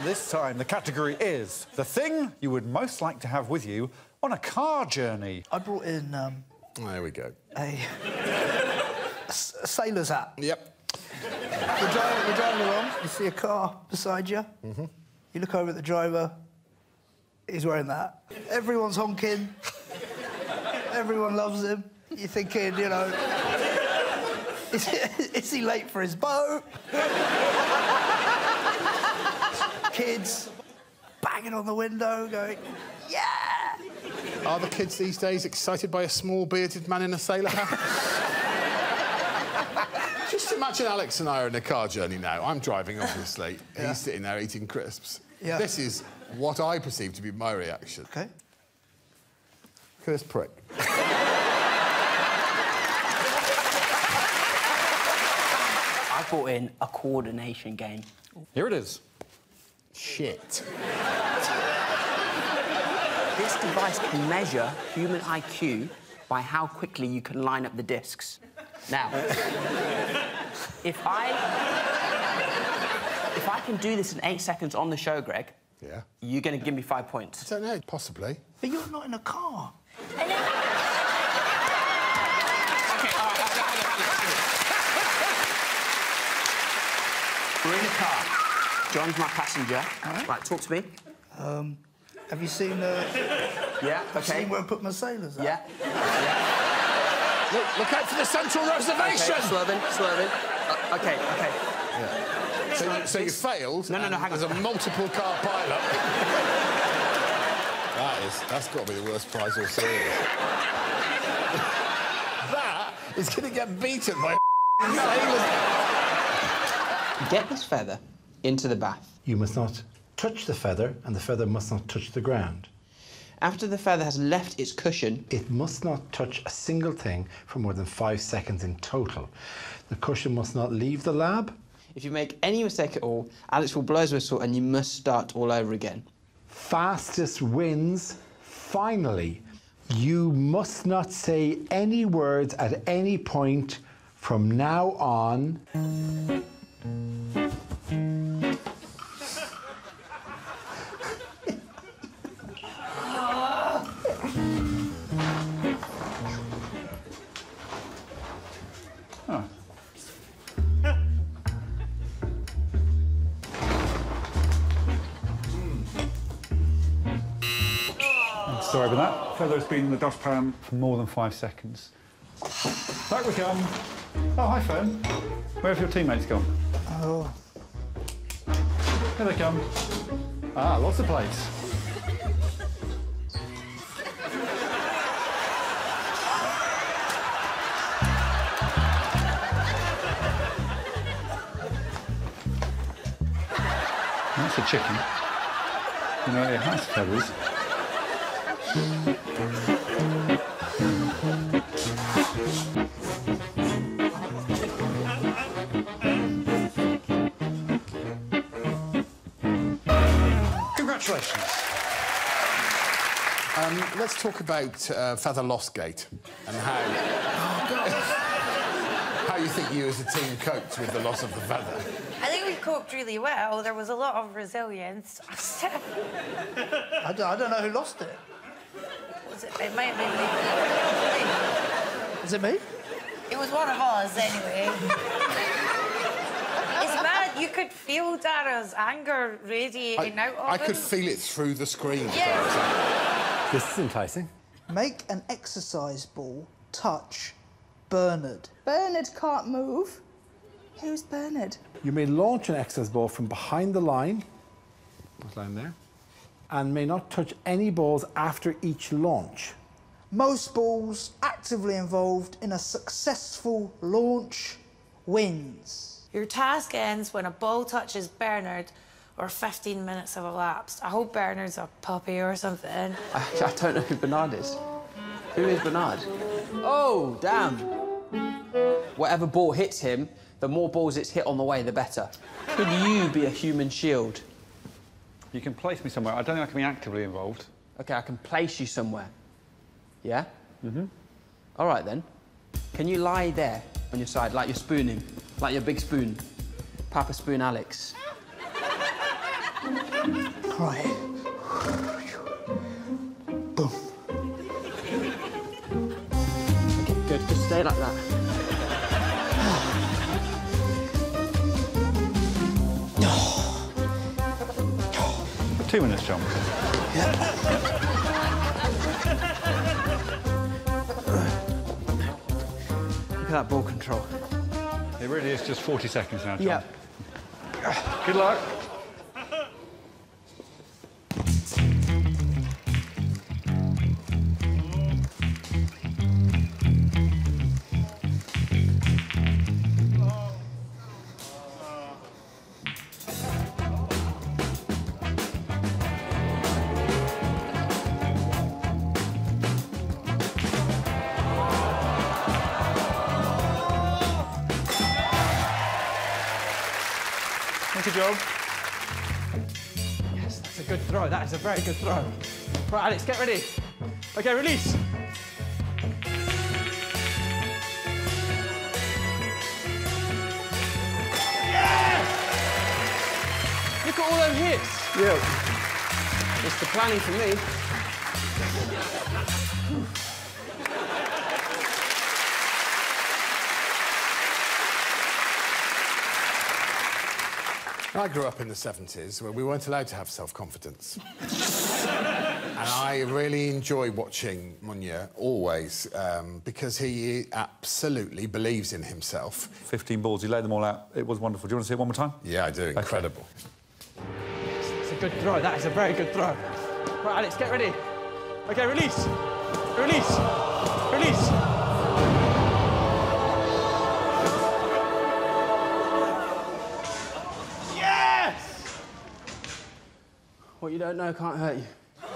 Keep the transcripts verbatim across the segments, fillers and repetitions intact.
This time, the category is the thing you would most like to have with you on a car journey. I brought in, um... Oh, there we go. A... a sailor's hat. Yep. You're driving, you're driving along, you see a car beside you. Mm-hmm. You look over at the driver, he's wearing that. Everyone's honking. Everyone loves him. You're thinking, you know... is he, is he late for his boat? Kids banging on the window, going, yeah! Are the kids these days excited by a small bearded man in a sailor hat? Just imagine Alex and I are in a car journey now. I'm driving, obviously. Yeah. He's sitting there eating crisps. Yeah. This is what I perceive to be my reaction. OK. Look at this prick. I brought in a coordination game. Here it is. Shit. This device can measure human I Q by how quickly you can line up the discs. Now, if I... if I can do this in eight seconds on the show, Greg... Yeah? You're going to give me five points. I don't know. Possibly. But you're not in a car. OK, all right, I've got We're in a car. John's my passenger. Right. right, talk to me. Um, have you seen the... Uh... Yeah, OK. Have you seen where I put my sailors at? Yeah. yeah. Look, look out for the central reservation! OK, swerving, swerving. Uh, OK, OK. Yeah. So, so, so you failed... No, no, no, hang on. As a multiple-car pilot. that is... That's got to be the worst prize all series. That is going to get beaten by sailors. Get this feather. Into the bath. You must not touch the feather, and the feather must not touch the ground. After the feather has left its cushion... It must not touch a single thing for more than five seconds in total. The cushion must not leave the lab. If you make any mistake at all, Alex will blow his whistle and you must start all over again. Fastest wins, finally. You must not say any words at any point from now on. Sorry about that. Feather's been in the dustpan for more than five seconds. Back we come. Oh, hi, Fern. Where have your teammates gone? Oh. Here they come. Ah, lots of plates. That's a chicken. You know, it has feathers. Congratulations. Um, let's talk about uh, Feather Lossgate and how... how you think you as a team coped with the loss of the feather. I think we coped really well. There was a lot of resilience. I don't, I don't know who lost it. Was it, it might have been me. Was it me? It was one of us, anyway. It's mad. You could feel Dara's anger radiating I, out of I him. I could feel it through the screen. Yes. This is enticing. Make an exercise ball touch Bernard. Bernard can't move. Who's Bernard? You may launch an exercise ball from behind the line. What line there? And may not touch any balls after each launch. Most balls actively involved in a successful launch wins. Your task ends when a ball touches Bernard or fifteen minutes have elapsed. I hope Bernard's a puppy or something. I, I don't know who Bernard is. Who is Bernard? Oh, damn. Whatever ball hits him, the more balls it's hit on the way, the better. Could you be a human shield? You can place me somewhere. I don't think I can be actively involved. OK, I can place you somewhere. Yeah? Mm-hmm. All right, then. Can you lie there on your side, like you're spooning, like your big spoon? Papa Spoon Alex. Right. Boom. Okay, good. Just stay like that. Two minutes, John. Yeah. That ball control. It really is just forty seconds now, John. Yeah. Good luck. Good job. Yes, that's a good throw. That is a very good throw. Right, Alex, get ready. OK, release. Yes! Look at all those hits. Yeah. It's the planning for me. I grew up in the seventies where we weren't allowed to have self-confidence. And I really enjoy watching Munya, always, um, because he absolutely believes in himself. fifteen balls, he laid them all out. It was wonderful. Do you want to see it one more time? Yeah, I do. Okay. Incredible. Yes, that's a good throw. That is a very good throw. Right, Alex, get ready. OK, release. Release. Release. What you don't know can't hurt you. I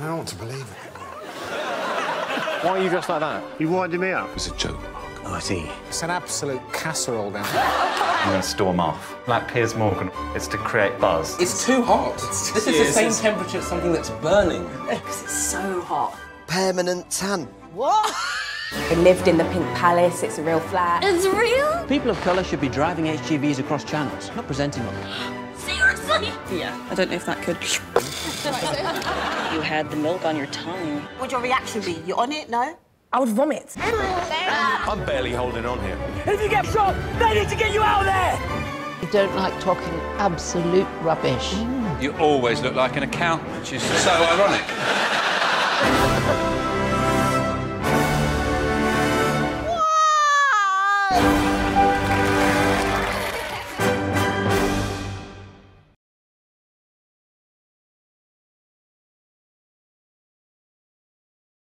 don't want to believe it. Why are you dressed like that? You winded me up. It's a joke. I see. It's an absolute casserole down here. I'm going to storm off. Like Piers Morgan. It's to create buzz. It's too hot. It's this is the same temperature as something that's burning. Because it's so hot. Permanent tan. What? We lived in the Pink Palace. It's a real flat. It's real? People of colour should be driving H G Vs across channels, not presenting on them. Seriously? Yeah. I don't know if that could... You had the milk on your tongue. What would your reaction be? You on it? No? I would vomit. I'm barely holding on here. If you get shot, they need to get you out of there! You don't like talking absolute rubbish. Mm. You always look like an accountant, which is so ironic.